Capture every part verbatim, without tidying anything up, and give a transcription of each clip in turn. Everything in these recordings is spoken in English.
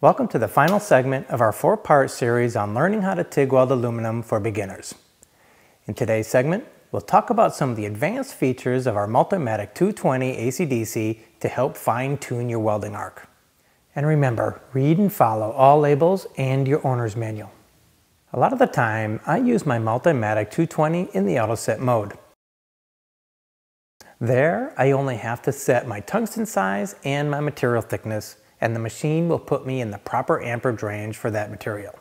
Welcome to the final segment of our four-part series on learning how to T I G weld aluminum for beginners. In today's segment, we'll talk about some of the advanced features of our Multimatic two twenty A C D C to help fine-tune your welding arc. And remember, read and follow all labels and your owner's manual. A lot of the time, I use my Multimatic two twenty in the Auto-Set mode. There, I only have to set my tungsten size and my material thickness, and the machine will put me in the proper amperage range for that material.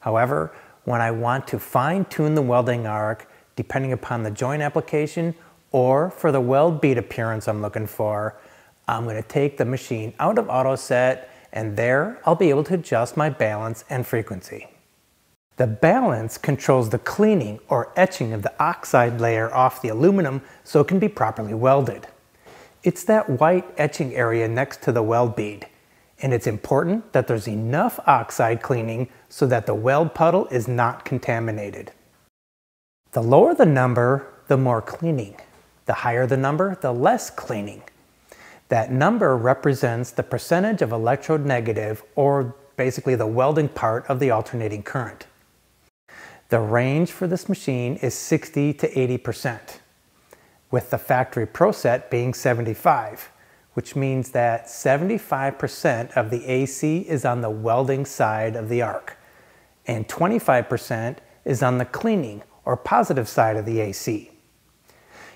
However, when I want to fine-tune the welding arc, depending upon the joint application or for the weld bead appearance I'm looking for, I'm going to take the machine out of Auto-Set, and there I'll be able to adjust my balance and frequency. The balance controls the cleaning or etching of the oxide layer off the aluminum so it can be properly welded. It's that white etching area next to the weld bead, and it's important that there's enough oxide cleaning so that the weld puddle is not contaminated. The lower the number, the more cleaning. The higher the number, the less cleaning. That number represents the percentage of electrode negative, or basically the welding part of the alternating current. The range for this machine is sixty to eighty percent. With the factory pro set being seventy-five, which means that seventy-five percent of the A C is on the welding side of the arc, and twenty-five percent is on the cleaning or positive side of the A C.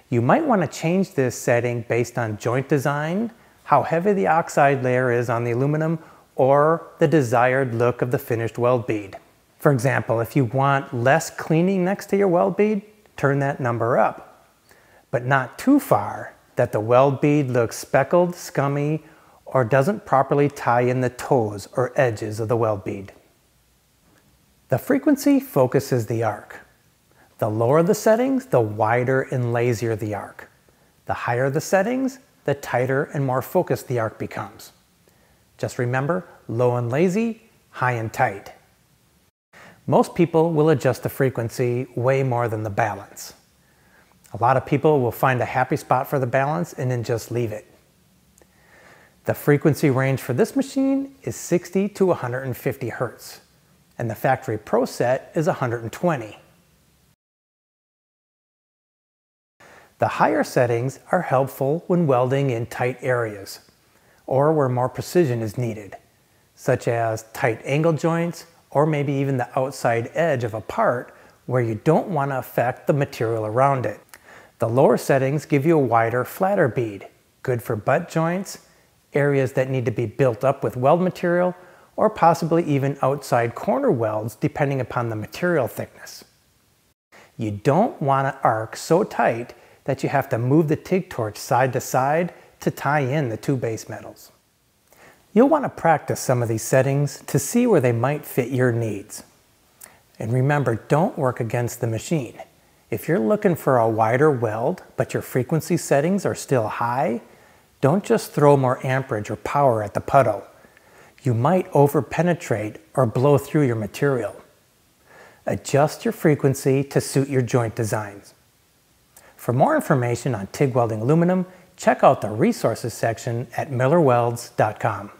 You might want to change this setting based on joint design, how heavy the oxide layer is on the aluminum, or the desired look of the finished weld bead. For example, if you want less cleaning next to your weld bead, turn that number up, but not too far that the weld bead looks speckled, scummy, or doesn't properly tie in the toes or edges of the weld bead. The frequency focuses the arc. The lower the settings, the wider and lazier the arc. The higher the settings, the tighter and more focused the arc becomes. Just remember, low and lazy, high and tight. Most people will adjust the frequency way more than the balance. A lot of people will find a happy spot for the balance and then just leave it. The frequency range for this machine is sixty to one hundred fifty hertz, and the factory pro set is one hundred twenty. The higher settings are helpful when welding in tight areas, or where more precision is needed, such as tight angle joints, or maybe even the outside edge of a part where you don't want to affect the material around it. The lower settings give you a wider, flatter bead, good for butt joints, areas that need to be built up with weld material, or possibly even outside corner welds depending upon the material thickness. You don't want an arc so tight that you have to move the T I G torch side to side to tie in the two base metals. You'll want to practice some of these settings to see where they might fit your needs. And remember, don't work against the machine. If you're looking for a wider weld, but your frequency settings are still high, don't just throw more amperage or power at the puddle. You might over-penetrate or blow through your material. Adjust your frequency to suit your joint designs. For more information on T I G welding aluminum, check out the resources section at Miller Welds dot com.